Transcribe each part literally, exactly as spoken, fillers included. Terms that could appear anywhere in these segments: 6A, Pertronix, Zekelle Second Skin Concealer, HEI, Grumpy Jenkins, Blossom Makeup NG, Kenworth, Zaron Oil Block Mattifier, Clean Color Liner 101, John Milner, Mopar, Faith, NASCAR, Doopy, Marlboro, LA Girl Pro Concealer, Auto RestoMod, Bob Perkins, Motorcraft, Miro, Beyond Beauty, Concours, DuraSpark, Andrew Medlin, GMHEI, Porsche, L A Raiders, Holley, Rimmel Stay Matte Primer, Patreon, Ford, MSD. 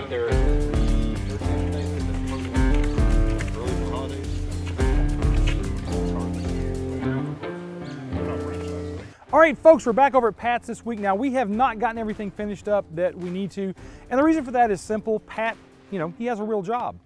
got their... All right, folks, we're back over at Pat's this week. Now, we have not gotten everything finished up that we need to. And the reason for that is simple. Pat, you know, he has a real job.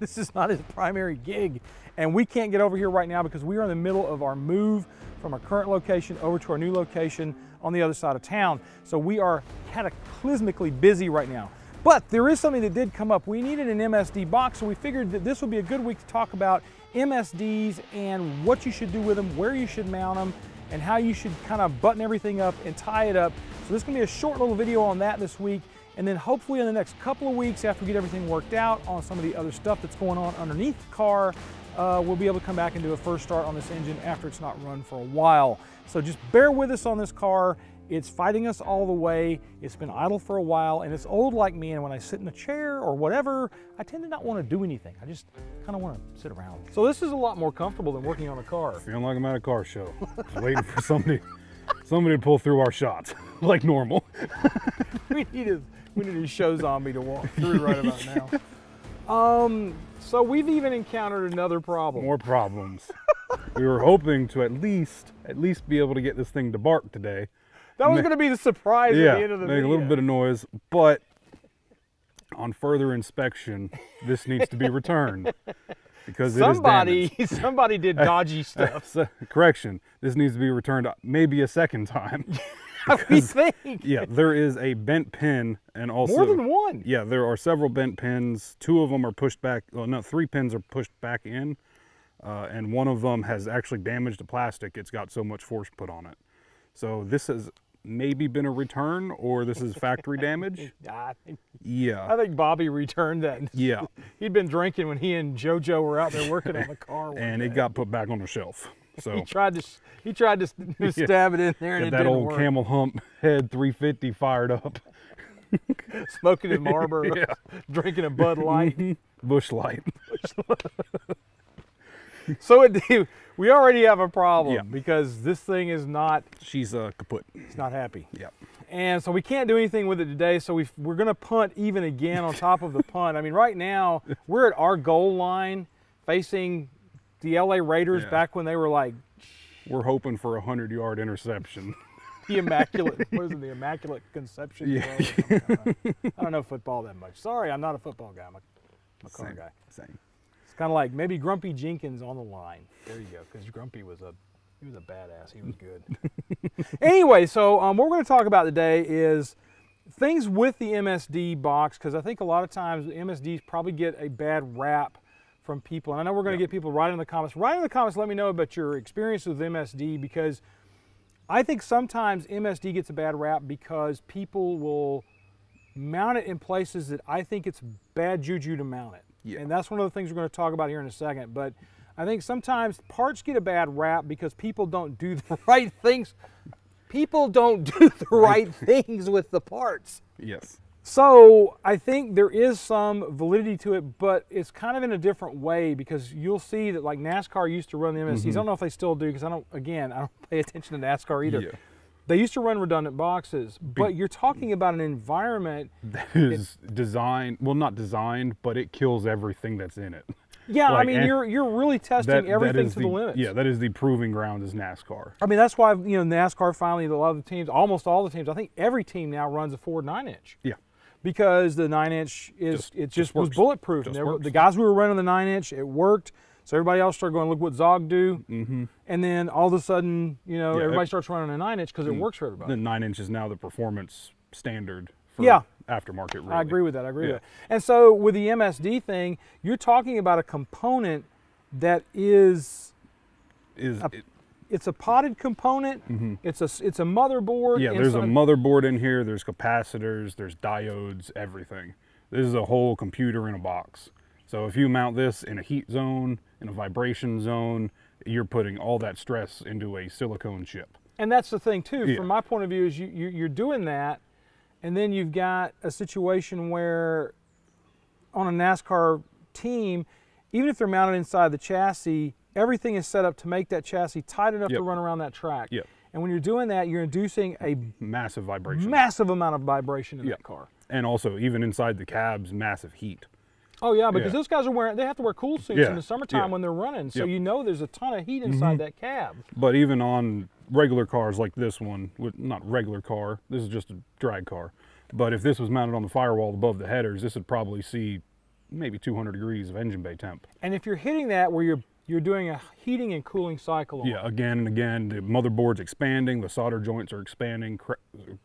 This is not his primary gig. And we can't get over here right now because we are in the middle of our move from our current location over to our new location on the other side of town. So we are cataclysmically busy right now. But there is something that did come up. We needed an M S D box, so we figured that this would be a good week to talk about M S Ds and what you should do with them, where you should mount them, and how you should kind of button everything up and tie it up. So this is gonna be a short little video on that this week. And then hopefully in the next couple of weeks, after we get everything worked out on some of the other stuff that's going on underneath the car, uh, we'll be able to come back and do a first start on this engine after it's not run for a while. So just bear with us on this car. It's fighting us all the way. It's been idle for a while and it's old like me. And when I sit in a chair or whatever, I tend to not want to do anything. I just kind of want to sit around. So this is a lot more comfortable than working on a car. Feeling like I'm at a car show. Just waiting for somebody, somebody to pull through our shots like normal. we, need a, we need a show zombie to walk through right about now. Um, so we've even encountered another problem. More problems. We were hoping to at least, at least be able to get this thing to bark today. That was going to be the surprise yeah, at the end of the video. Make a little bit of noise, but on further inspection, this needs to be returned because somebody, it is damaged. Somebody did dodgy stuff. So, correction, this needs to be returned maybe a second time. Because, we think. Yeah, there is a bent pin and also... More than one. Yeah, there are several bent pins. Two of them are pushed back. Well, no, three pins are pushed back in, uh, and one of them has actually damaged the plastic. It's got so much force put on it. So this has maybe been a return, or this is factory damage. I think, yeah. I think Bobby returned that. Yeah. He'd been drinking when he and JoJo were out there working on the car one And day. It got put back on the shelf. So he tried to he tried to yeah. stab it in there, and it didn't work. That old camel hump head three fifty fired up. Smoking a Marlboro, yeah. Drinking a Bud Light, Bush Light. Bush Light. So it. We already have a problem yeah. because this thing is not... She's uh, kaput. It's not happy. Yeah. And so we can't do anything with it today, so we've, we're going to punt even again on top of the punt. I mean, right now, we're at our goal line facing the L A Raiders yeah. back when they were like... We're hoping for a hundred-yard interception. The Immaculate... What is it? The Immaculate Conception? Yeah. Or something like that. I don't know football that much. Sorry, I'm not a football guy. I'm a, I'm a car same, guy. Same. Kind of like maybe Grumpy Jenkins on the line. There you go, because Grumpy was a he was a badass. He was good. Anyway, so um, what we're going to talk about today is things with the M S D box, because I think a lot of times M S Ds probably get a bad rap from people. And I know we're going to yeah. get people right in the comments. Right in the comments, let me know about your experience with M S D, because I think sometimes M S D gets a bad rap because people will mount it in places that I think it's bad juju to mount it. Yeah. And that's one of the things we're going to talk about here in a second. But I think sometimes parts get a bad rap because people don't do the right things. People don't do the right things with the parts. Yes. So I think there is some validity to it, but it's kind of in a different way, because you'll see that like NASCAR used to run the M S Ds. Mm-hmm. I don't know if they still do, because I don't, again, I don't pay attention to NASCAR either. Yeah. They used to run redundant boxes, but you're talking about an environment that is designed, well, not designed, but it kills everything that's in it. Yeah, like, I mean, you're you're really testing that, everything that to the, the limits. Yeah, that is the proving ground is NASCAR. I mean, that's why, you know, NASCAR finally, a lot of the teams, almost all the teams, I think every team now runs a Ford nine inch. Yeah. Because the nine inch is, just, it just, just was bulletproof. Just the guys who were running the nine inch, it worked. So everybody else started going, look what Zog do. Mm-hmm. And then all of a sudden, you know, yeah, everybody it, starts running a nine inch because it works for everybody. The nine inch is now the performance standard for yeah. aftermarket, really. I agree with that. I agree yeah. with that. And so with the M S D thing, you're talking about a component that is... is a, it, it's a potted component. Mm-hmm. It's a it's a motherboard. Yeah, there's a motherboard in here. There's capacitors. There's diodes, everything. This is a whole computer in a box. So if you mount this in a heat zone, in a vibration zone, you're putting all that stress into a silicone chip. And that's the thing too, yeah. from my point of view, is you, you, you're doing that, and then you've got a situation where on a NASCAR team, even if they're mounted inside the chassis, everything is set up to make that chassis tight enough yep. to run around that track. Yep. And when you're doing that, you're inducing a massive vibration, massive amount of vibration in yep. that car. and also even inside the cabs, massive heat. Oh yeah, because yeah. those guys are wearing, they have to wear cool suits yeah. in the summertime yeah. when they're running, so yep. you know there's a ton of heat inside mm-hmm. that cab. But even on regular cars like this one, with not regular car, this is just a drag car, but if this was mounted on the firewall above the headers, this would probably see maybe two hundred degrees of engine bay temp. And if you're hitting that where you're you're doing a heating and cooling cycle on. Yeah, again and again, the motherboard's expanding, the solder joints are expanding,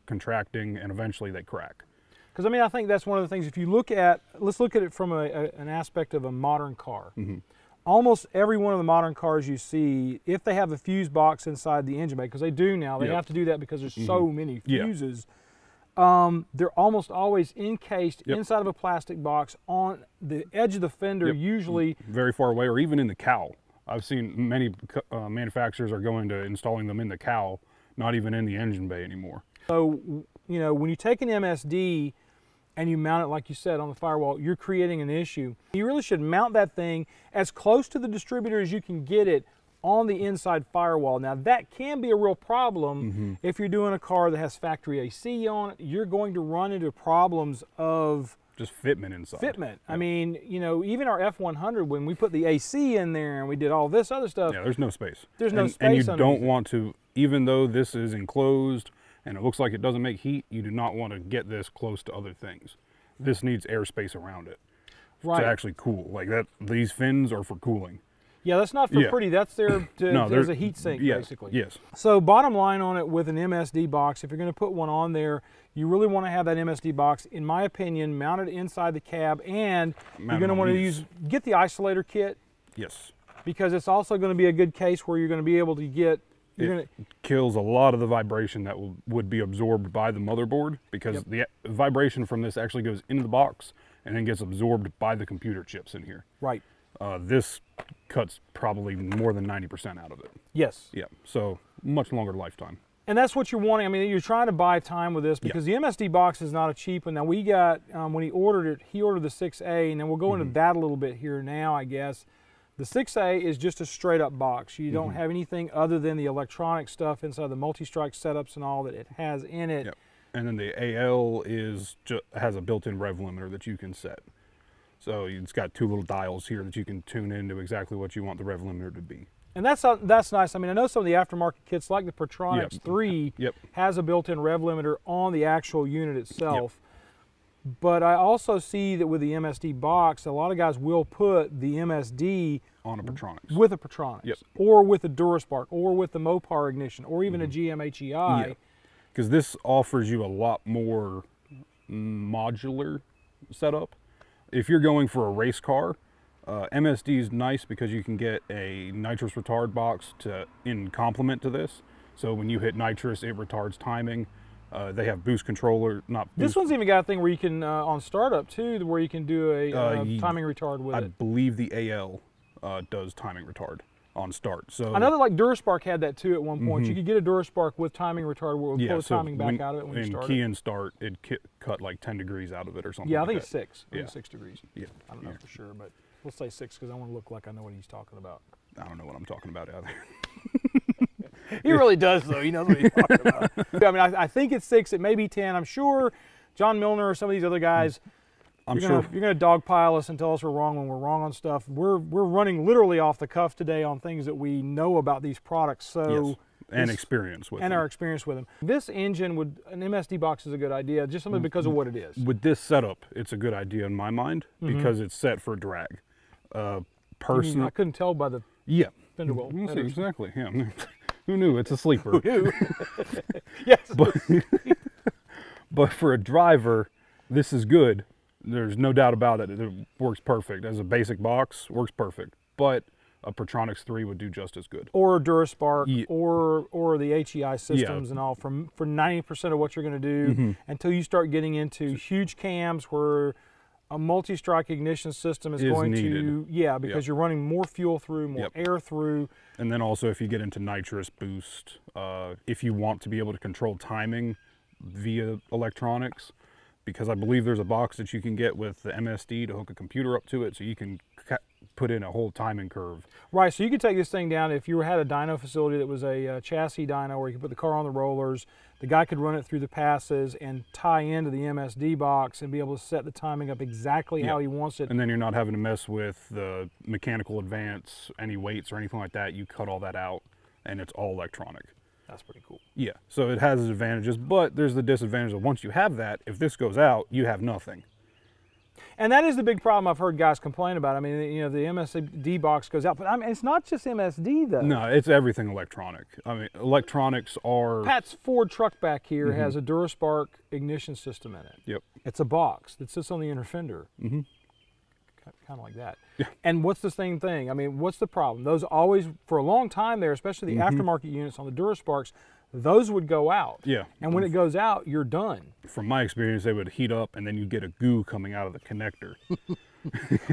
contracting, and eventually they crack. Because I mean, I think that's one of the things, if you look at, let's look at it from a, a, an aspect of a modern car. Mm-hmm. Almost every one of the modern cars you see, if they have a fuse box inside the engine bay, because they do now, they yep. have to do that because there's mm-hmm. so many fuses, yep. um, they're almost always encased yep. inside of a plastic box on the edge of the fender, yep. usually. Very far away, or even in the cowl. I've seen many uh, manufacturers are going to installing them in the cowl, not even in the engine bay anymore. So, you know, when you take an M S D, and you mount it, like you said, on the firewall, you're creating an issue. You really should mount that thing as close to the distributor as you can get it on the inside firewall. Now, that can be a real problem mm-hmm. if you're doing a car that has factory A C on it. You're going to run into problems of... just fitment inside. Fitment. Yep. I mean, you know, even our F one hundred, when we put the A C in there and we did all this other stuff... yeah, there's no space. There's no and, space. And you don't it. want to, even though this is enclosed, and it looks like it doesn't make heat, you do not want to get this close to other things. This needs airspace around it right. to actually cool. Like that, these fins are for cooling. Yeah, that's not for yeah. pretty. That's there to, no, there's a heat sink, yes, basically. Yes. So bottom line on it with an M S D box, if you're going to put one on there, you really want to have that M S D box, in my opinion, mounted inside the cab, and Mount you're going to want to use, get the isolator kit. Yes. Because it's also going to be a good case where you're going to be able to get It gonna, kills a lot of the vibration that will, would be absorbed by the motherboard, because yep. the vibration from this actually goes into the box and then gets absorbed by the computer chips in here. Right. Uh, this cuts probably more than ninety percent out of it. Yes. Yeah, so much longer lifetime. And that's what you're wanting. I mean, you're trying to buy time with this, because yep. the M S D box is not a cheap one. Now, we got, um, when he ordered it, he ordered the six A, and then we'll go mm-hmm. into that a little bit here now, I guess. The six A is just a straight up box. You don't mm-hmm. have anything other than the electronic stuff inside the multi-strike setups and all that it has in it. Yep. And then the A L is just, has a built-in rev limiter that you can set. So it's got two little dials here that you can tune into exactly what you want the rev limiter to be. And that's uh, that's nice. I mean, I know some of the aftermarket kits, like the Pertronix yep. three, yep. has a built-in rev limiter on the actual unit itself. Yep. But I also see that with the M S D box, a lot of guys will put the M S D on a Pertronix. With a Pertronix. Yep. Or with a DuraSpark, or with the Mopar ignition, or even mm-hmm. a G M H E I. Because yeah. this offers you a lot more modular setup. If you're going for a race car, uh, M S D is nice because you can get a nitrous retard box to in complement to this. So when you hit nitrous, it retards timing. Uh, they have boost controller, not boost. This one's even got a thing where you can, uh, on startup too, where you can do a uh, uh, timing retard with I it. I believe the A L uh, does timing retard on start. So I know that like DuraSpark had that too at one point. Mm-hmm. You could get a DuraSpark with timing retard where it would yeah, pull the so timing back when, out of it when you start. In key and start, it cut like ten degrees out of it or something. Yeah, I think like it's that. six. I think yeah. six degrees. Yeah. I don't know yeah. for sure, but we'll say six because I want to look like I know what he's talking about. I don't know what I'm talking about either. He really does, though. He knows what he's talking about. I mean, I, I think it's six. It may be ten. I'm sure John Milner or some of these other guys, I'm you're gonna, sure. you're going to dogpile us and tell us we're wrong when we're wrong on stuff. We're, we're running literally off the cuff today on things that we know about these products. So yes. And this, experience with and them. And our experience with them. This engine, would an M S D box is a good idea, just simply because of what it is. With this setup, it's a good idea in my mind mm-hmm. because it's set for drag. Uh, Personally, I couldn't tell by the yeah. fender well. Exactly, yeah. Who knew? It's a sleeper. Yes. But, but for a driver, this is good. There's no doubt about it. It works perfect. As a basic box, works perfect. But a Pertronix three would do just as good. Or a DuraSpark, yeah. or or the H E I systems yeah. and all from, for ninety percent of what you're going to do mm-hmm. until you start getting into huge cams where a multi-strike ignition system is, is going needed. to, yeah, because yep. you're running more fuel through, more yep. air through. And then also if you get into nitrous boost, uh, if you want to be able to control timing via electronics, because I believe there's a box that you can get with the M S D to hook a computer up to it, so you can put in a whole timing curve. Right, so you could take this thing down. If you had a dyno facility that was a uh, chassis dyno where you could put the car on the rollers, the guy could run it through the passes and tie into the M S D box and be able to set the timing up exactly yeah. how he wants it. And then you're not having to mess with the mechanical advance, any weights or anything like that. You cut all that out and it's all electronic. That's pretty cool. Yeah, so it has its advantages, but there's the disadvantage of once you have that, if this goes out, you have nothing. And that is the big problem I've heard guys complain about. I mean, you know, the M S D box goes out, but I mean, it's not just M S D though. No, it's everything electronic. I mean, electronics are... Pat's Ford truck back here mm-hmm. has a DuraSpark ignition system in it. Yep. It's a box that sits on the inner fender. Mm-hmm. Kind of like that. Yeah. And what's the same thing? I mean, what's the problem? Those always, for a long time there, especially the mm-hmm. aftermarket units on the DuraSparks, those would go out. Yeah. And when it goes out, you're done. From my experience, they would heat up and then you get a goo coming out of the connector.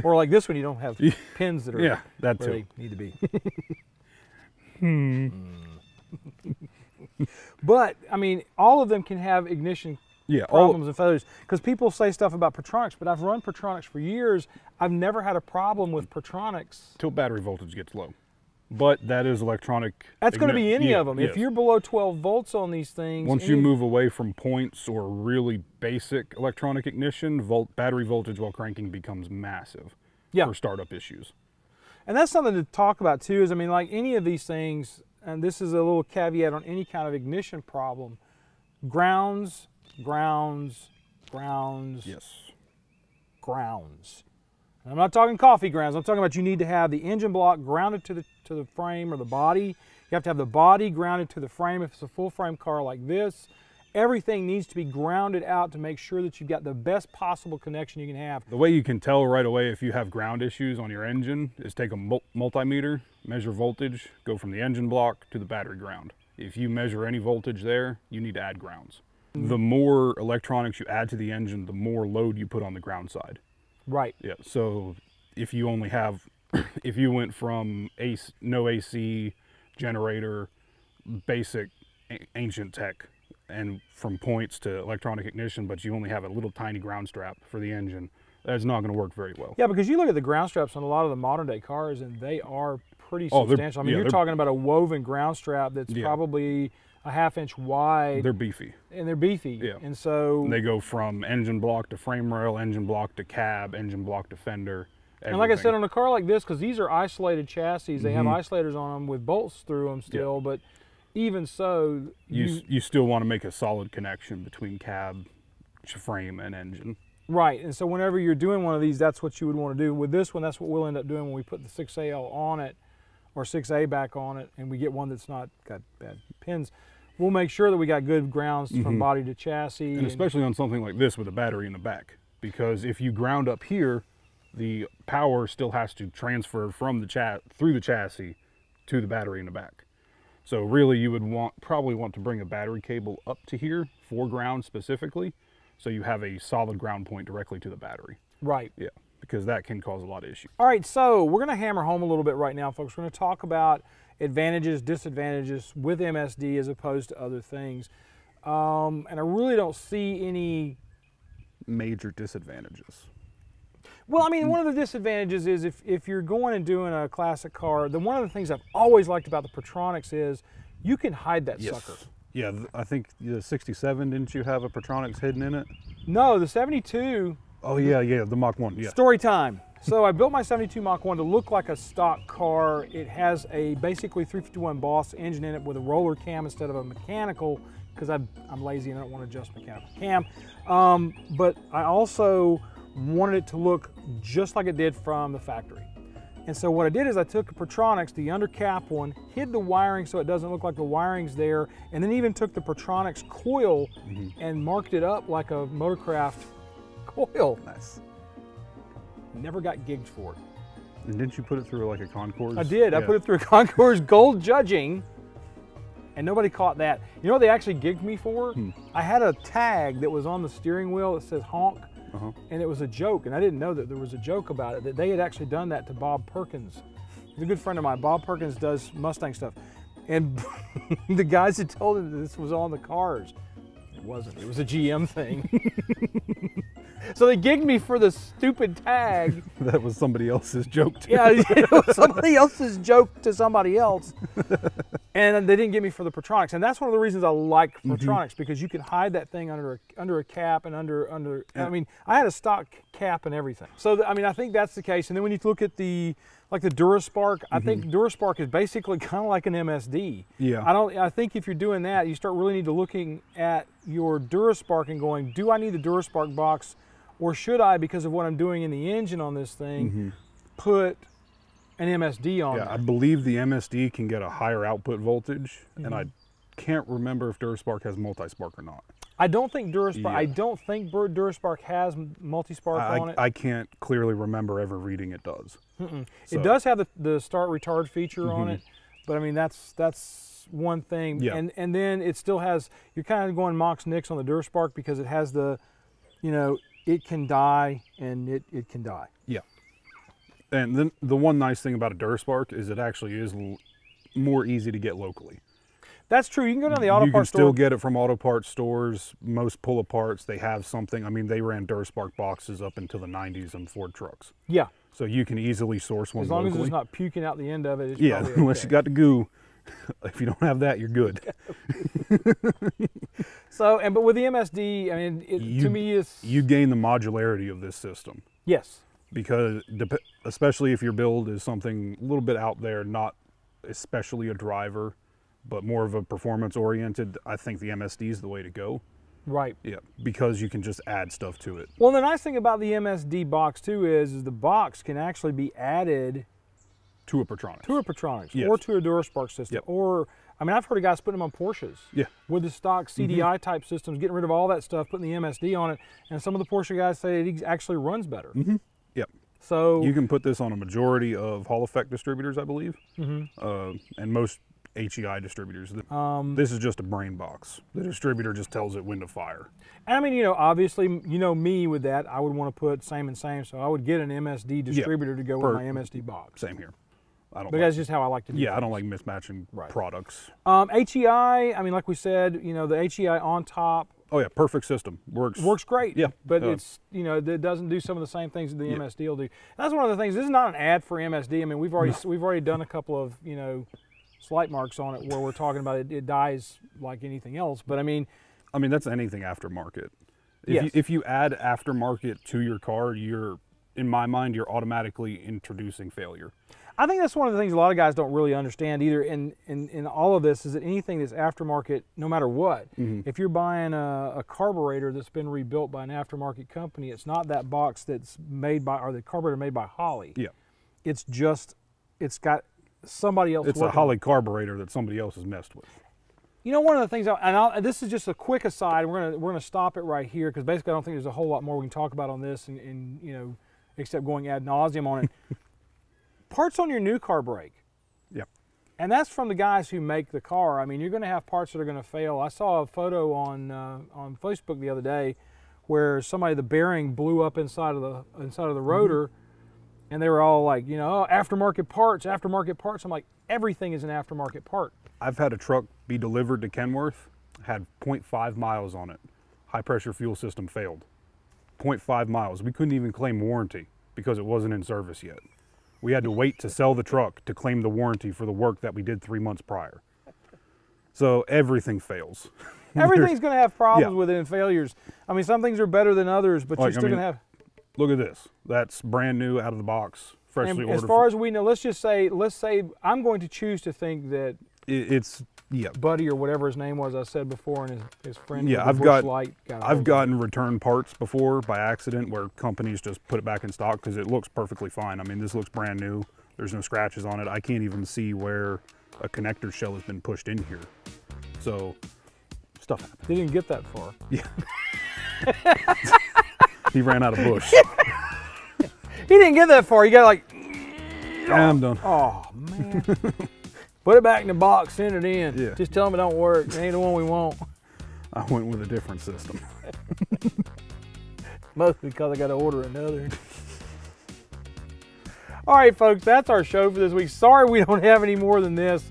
Or like this one, you don't have pins that are yeah, that where too. They need to be. hmm. But, I mean, all of them can have ignition yeah, problems all, and failures. Because people say stuff about Pertronix, but I've run Pertronix for years. I've never had a problem with Pertronix. Till battery voltage gets low. But that is electronic. That's going to be any yeah, of them. Yes. If you're below twelve volts on these things. Once you move away from points or really basic electronic ignition, volt, battery voltage while cranking becomes massive yeah. for startup issues. And that's something to talk about too is, I mean, like any of these things, and this is a little caveat on any kind of ignition problem, grounds, grounds, grounds, yes, grounds. And I'm not talking coffee grounds. I'm talking about you need to have the engine block grounded to the to the frame or the body. You have to have the body grounded to the frame if it's a full frame car like this. Everything needs to be grounded out to make sure that you've got the best possible connection you can have. The way you can tell right away if you have ground issues on your engine is take a multimeter, measure voltage, go from the engine block to the battery ground. If you measure any voltage there, you need to add grounds. The more electronics you add to the engine, the more load you put on the ground side. Right. Yeah, so if you only have if you went from A C, no A C, generator, basic ancient tech, and from points to electronic ignition, but you only have a little tiny ground strap for the engine, that's not going to work very well. Yeah, because you look at the ground straps on a lot of the modern day cars, and they are pretty oh, substantial. I mean, yeah, you're talking about a woven ground strap that's yeah. probably a half inch wide. They're beefy. And they're beefy. Yeah. And so... And they go from engine block to frame rail, engine block to cab, engine block to fender. Everything. And like I said, on a car like this, because these are isolated chassis, they mm-hmm. have isolators on them with bolts through them still, yeah. but even so... You, you, you still want to make a solid connection between cab, frame, and engine. Right, and so whenever you're doing one of these, that's what you would want to do. With this one, that's what we'll end up doing when we put the six A L on it, or six A back on it, and we get one that's not got bad pins. We'll make sure that we got good grounds mm-hmm. from body to chassis. And, and especially on something like this with a battery in the back, because if you ground up here, the power still has to transfer from the chat through the chassis to the battery in the back. So really you would want probably want to bring a battery cable up to here for ground specifically, so you have a solid ground point directly to the battery. Right. Yeah, because that can cause a lot of issues. All right, so we're going to hammer home a little bit right now, folks. We're going to talk about advantages, disadvantages with M S D as opposed to other things. Um, and I really don't see any major disadvantages. Well, I mean, one of the disadvantages is if, if you're going and doing a classic car, then one of the things I've always liked about the Pertronix is you can hide that yes. sucker. Yeah, I think the sixty-seven, didn't you have a Pertronix hidden in it? No, the seventy-two. Oh, yeah, yeah, the Mach one. Yeah. Story time. So I built my seventy-two Mach one to look like a stock car. It has a basically three fifty-one Boss engine in it with a roller cam instead of a mechanical, because I'm, I'm lazy and I don't want to adjust mechanical cam. Um, but I also wanted it to look just like it did from the factory. And so what I did is I took a Pertronix, the undercap one, hid the wiring so it doesn't look like the wiring's there, and then even took the Pertronix coil mm-hmm. and marked it up like a Motorcraft coil. Nice. Never got gigged for it. And didn't you put it through like a Concours? I did. Yeah. I put it through a Concours Gold Judging, and nobody caught that. You know what they actually gigged me for? Hmm. I had a tag that was on the steering wheel that says honk. Uh-huh. And it was a joke, and I didn't know that there was a joke about it, that they had actually done that to Bob Perkins. He's a good friend of mine. Bob Perkins does Mustang stuff. And the guys had told him that this was on the cars. wasn't. It was a G M thing. So they gigged me for the stupid tag. That was somebody else's joke too. Yeah, it was somebody else's joke to somebody else. And they didn't give me for the Pertronix. And that's one of the reasons I like Pertronix, mm-hmm. because you can hide that thing under a, under a cap and under, under. Yeah. I mean, I had a stock cap and everything. So, I mean, I think that's the case. And then when you look at the, like the DuraSpark, mm-hmm. I think DuraSpark is basically kind of like an M S D. Yeah. I don't, I think if you're doing that, you start really need to looking at your DuraSpark and going, do I need the DuraSpark box? Or should I, because of what I'm doing in the engine on this thing, mm-hmm. put an M S D on? Yeah, there? I believe the M S D can get a higher output voltage, mm-hmm. and I can't remember if DuraSpark has multi-spark or not. I don't think DuraSpark. Yeah. I don't think DuraSpark has multi-spark I, on it. I can't clearly remember ever reading it does. Mm-mm. So. It does have the, the start retard feature mm-hmm. on it, but I mean that's that's. One thing, yeah. and and then it still has. You're kind of going Mox Nix on the DuraSpark because it has the, you know. It can die, and it, it can die. Yeah. And then the one nice thing about a DuraSpark is it actually is l more easy to get locally. That's true. You can go down to the auto parts store. You can still get it from auto parts stores. Most pull aparts, they have something. I mean, they ran DuraSpark boxes up until the nineties on Ford trucks. Yeah. So you can easily source one locally. As long as it's not puking out the end of it. It's yeah, probably okay. Unless you got the goo. If you don't have that, you're good. So, and but with the M S D, I mean, it, you, to me, it's you gain the modularity of this system. Yes, because especially if your build is something a little bit out there, not especially a driver, but more of a performance oriented, I think the M S D is the way to go. Right. Yeah, because you can just add stuff to it. Well, the nice thing about the M S D box too is, is the box can actually be added. To a Pertronix. To a Pertronix, yes. Or to a DuraSpark system. Yep. Or, I mean, I've heard of guys putting them on Porsches. Yeah. With the stock C D I mm-hmm. type systems, getting rid of all that stuff, putting the M S D on it, and some of the Porsche guys say it actually runs better. Mm-hmm. Yep. So you can put this on a majority of Hall effect distributors, I believe, mm-hmm. uh, and most H E I distributors. Um, this is just a brain box. The distributor just tells it when to fire. And I mean, you know, obviously, you know me with that, I would want to put same and same, so I would get an M S D distributor yep. to go per, with my M S D box. Same here. I don't but like, that's just how I like to do it. Yeah, things. I don't like mismatching right. products. Um, H E I, I mean, like we said, you know, the H E I on top. Oh yeah, perfect system. Works. Works great. Yeah. But uh, it's, you know, it doesn't do some of the same things that the yeah. M S D will do. And that's one of the things. This is not an ad for M S D. I mean, we've already no. we've already done a couple of, you know, slight marks on it where we're talking about it, it dies like anything else. But I mean, I mean that's anything aftermarket. If yes. you, if you add aftermarket to your car, you're in my mind, you're automatically introducing failure. I think that's one of the things a lot of guys don't really understand either in, in, in all of this is that anything that's aftermarket, no matter what, mm-hmm. if you're buying a, a carburetor that's been rebuilt by an aftermarket company, it's not that box that's made by, or the carburetor made by Holley. Yeah. It's just, it's got somebody else It's working. A Holley carburetor that somebody else has messed with. You know, one of the things, I, and I'll, this is just a quick aside, we're gonna, we're gonna stop it right here because basically I don't think there's a whole lot more we can talk about on this and, and you know, except going ad nauseum on it. Parts on your new car break. Yep. And that's from the guys who make the car. I mean, you're going to have parts that are going to fail. I saw a photo on uh, on Facebook the other day where somebody, the bearing blew up inside of the inside of the rotor, mm-hmm. and they were all like, you know, oh, aftermarket parts, aftermarket parts. I'm like, everything is an aftermarket part. I've had a truck be delivered to Kenworth, had point five miles on it. High pressure fuel system failed. point five miles. We couldn't even claim warranty because it wasn't in service yet. We had to wait to sell the truck to claim the warranty for the work that we did three months prior. So everything fails. Everything's going to have problems yeah. with it and failures. I mean, some things are better than others, but like, you're still I mean, going to have... Look at this. That's brand new, out of the box, freshly and ordered. As far as we know, let's just say, let's say I'm going to choose to think that it, it's yeah. Buddy or whatever his name was I said before and his, his friend. Yeah, I've, got, light got I've gotten return parts before by accident where companies just put it back in stock because it looks perfectly fine. I mean, this looks brand new. There's no scratches on it. I can't even see where a connector shell has been pushed in here. So stuff happens. They didn't get that far. Yeah. He ran out of bush. He didn't get that far. You got like... Oh, I'm done. Oh, man. Put it back in the box, send it in. Yeah. Just tell them it don't work. It ain't the one we want. I went with a different system. Mostly because I got to order another. All right, folks, that's our show for this week. Sorry we don't have any more than this.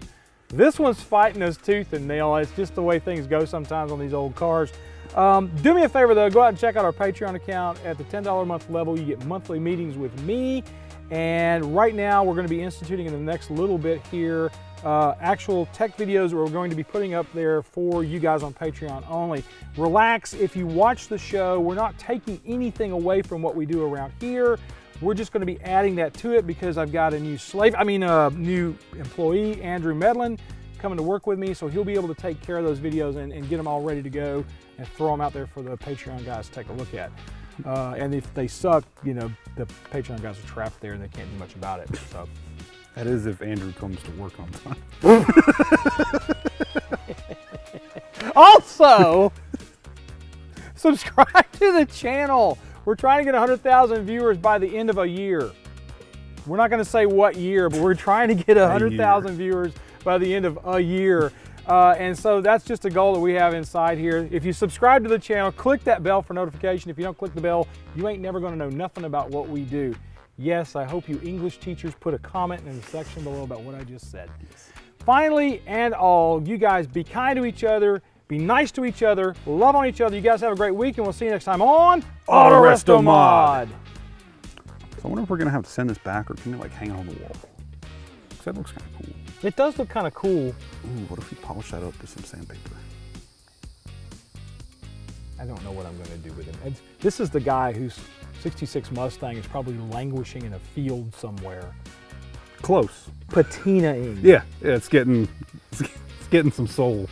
This one's fighting us tooth and nail. It's just the way things go sometimes on these old cars. Um, do me a favor though, go out and check out our Patreon account. At the ten dollar a month level, you get monthly meetings with me. And right now we're going to be instituting in the next little bit here uh, actual tech videos that we're going to be putting up there for you guys on Patreon only. Relax, if you watch the show, we're not taking anything away from what we do around here. We're just going to be adding that to it because I've got a new slave, I mean a new employee, Andrew Medlin, coming to work with me, so he'll be able to take care of those videos and, and get them all ready to go and throw them out there for the Patreon guys to take a look at. Uh, and if they suck, you know, the Patreon guys are trapped there and they can't do much about it. So that is if Andrew comes to work on time. Also, subscribe to the channel. We're trying to get one hundred thousand viewers by the end of a year. We're not going to say what year, but we're trying to get one hundred thousand viewers by the end of a year. Uh, and so that's just a goal that we have inside here. If you subscribe to the channel, click that bell for notification. If you don't click the bell, you ain't never going to know nothing about what we do. Yes, I hope you English teachers put a comment in the section below about what I just said. Yes. Finally and all, you guys be kind to each other, be nice to each other, love on each other. You guys have a great week, and we'll see you next time on Auto RestoMod. So I wonder if we're going to have to send this back, or can we like hang it on the wall? Because that looks kind of cool. It does look kind of cool. Ooh, what if we polish that up with some sandpaper? I don't know what I'm going to do with him. It's, this is the guy whose sixty-six Mustang is probably languishing in a field somewhere. Close. Patinaing. Yeah, yeah, it's getting, it's, it's getting some soul.